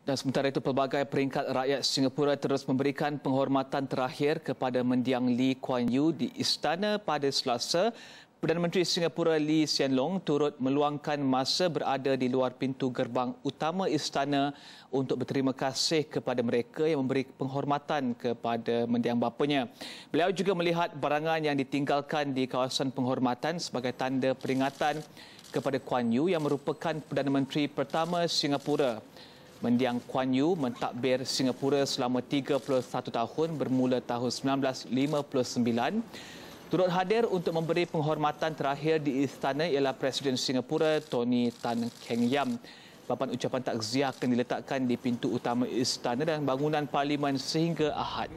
Dan sementara itu, pelbagai peringkat rakyat Singapura terus memberikan penghormatan terakhir kepada mendiang Lee Kuan Yew di istana pada Selasa. Perdana Menteri Singapura Lee Hsien Loong turut meluangkan masa berada di luar pintu gerbang utama istana untuk berterima kasih kepada mereka yang memberi penghormatan kepada mendiang bapanya. Beliau juga melihat barangan yang ditinggalkan di kawasan penghormatan sebagai tanda peringatan kepada Kuan Yew yang merupakan Perdana Menteri pertama Singapura. Mendiang Kuan Yew mentadbir Singapura selama 31 tahun bermula tahun 1959. Turut hadir untuk memberi penghormatan terakhir di istana ialah Presiden Singapura Tony Tan Keng Yam. Papan ucapan takziah akan diletakkan di pintu utama istana dan bangunan parlimen sehingga Ahad.